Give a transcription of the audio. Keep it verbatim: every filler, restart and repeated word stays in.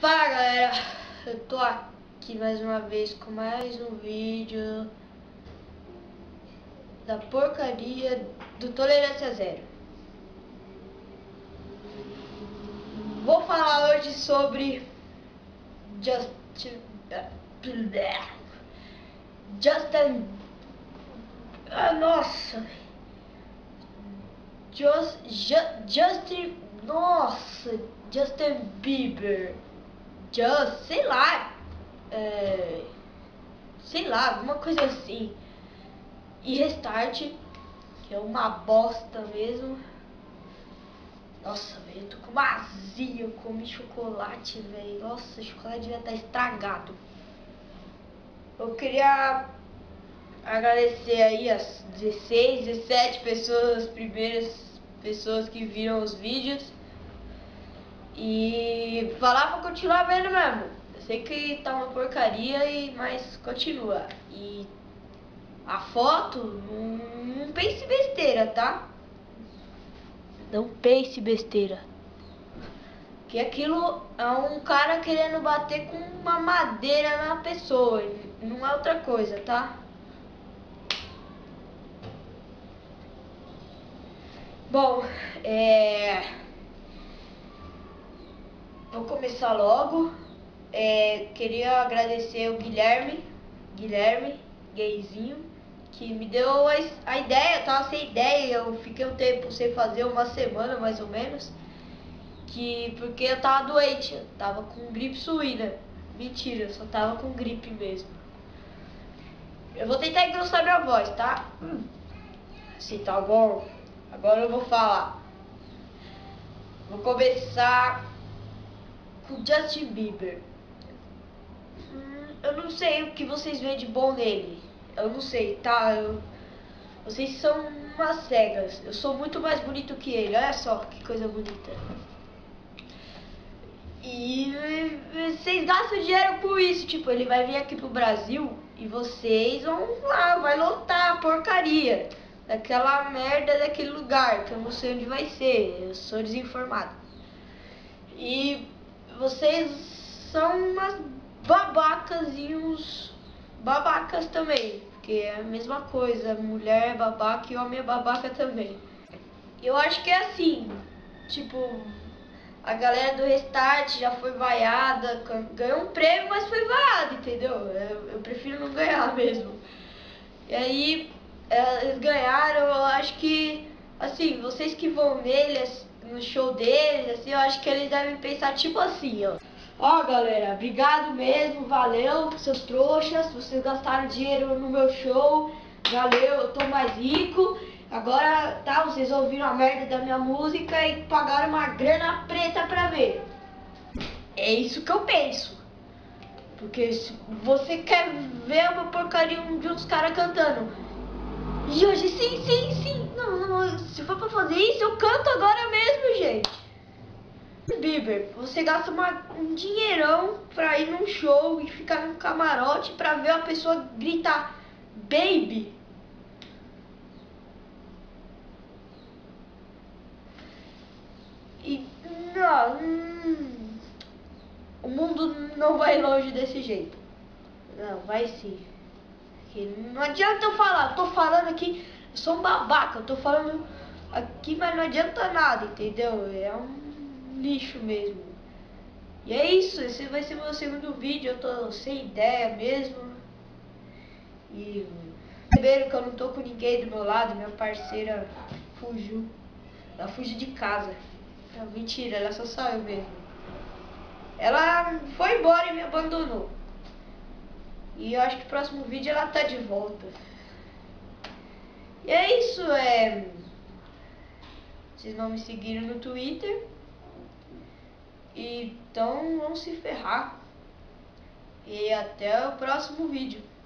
Fala galera, eu tô aqui mais uma vez com mais um vídeo da porcaria do Tolerância Zero. Vou falar hoje sobre Justin Justin ah, nossa Just, Just, Justin nossa Justin Bieber Just, sei lá é, sei lá, alguma coisa assim, e Restart, que é uma bosta mesmo. Nossa, velho, eu tô com uma azia, eu comi chocolate, velho. Nossa, o chocolate devia estar estragado. Eu queria agradecer aí as dezesseis, dezessete pessoas, as primeiras pessoas que viram os vídeos. E falar pra continuar vendo mesmo. Eu sei que tá uma porcaria, e, mas continua. E a foto, não, não pense besteira, tá? Não pense besteira. Que aquilo é um cara querendo bater com uma madeira na pessoa. Não é outra coisa, tá? Bom, é... vou começar logo. É... Queria agradecer o Guilherme. Guilherme, gayzinho. Que me deu a ideia, eu tava sem ideia, eu fiquei um tempo sem fazer, uma semana mais ou menos, que porque eu tava doente, eu tava com gripe suína, mentira, eu só tava com gripe mesmo. Eu vou tentar engrossar minha voz, tá? Hum. Assim, tá bom? Agora eu vou falar. Vou começar com Justin Bieber. Hum, eu não sei o que vocês veem de bom nele. Eu não sei, tá? Eu... Vocês são umas cegas. Eu sou muito mais bonito que ele. Olha só que coisa bonita. E vocês gastam dinheiro com isso. Tipo, ele vai vir aqui pro Brasil e vocês vão lá, vai lotar a porcaria daquela merda daquele lugar, que eu não sei onde vai ser. Eu sou desinformado. E vocês são umas babacas e uns... babacas também, porque é a mesma coisa, mulher é babaca e homem é babaca também. Eu acho que é assim, tipo, a galera do Restart já foi vaiada, ganhou um prêmio, mas foi vaiada, entendeu? Eu, eu prefiro não ganhar mesmo. E aí, eles ganharam, eu acho que, assim, vocês que vão nele, no show deles, assim, eu acho que eles devem pensar tipo assim, ó. Ó, galera, obrigado mesmo, valeu, seus trouxas, vocês gastaram dinheiro no meu show, valeu, eu tô mais rico, agora, tá, vocês ouviram a merda da minha música e pagaram uma grana preta pra ver. É isso que eu penso, porque se você quer ver uma porcaria de uns caras cantando, e hoje sim, sim, sim, não, não, se for pra fazer isso, eu canto agora mesmo, gente. Bieber, você gasta uma, um dinheirão pra ir num show e ficar num camarote pra ver uma pessoa gritar baby. E não, hum, o mundo não vai longe desse jeito. Não, vai sim. Porque não adianta eu falar, eu tô falando aqui, eu sou um babaca, eu tô falando aqui, mas não adianta nada, entendeu? É um lixo mesmo. E é isso, esse vai ser meu segundo vídeo, eu tô sem ideia mesmo. E perceberam que eu não tô com ninguém do meu lado, minha parceira fugiu. Ela fugiu de casa. Não, mentira, ela só saiu mesmo. Ela foi embora e me abandonou. E eu acho que o próximo vídeo ela tá de volta. E é isso, é... vocês não me seguiram no Twitter. Então vão se ferrar. E até o próximo vídeo.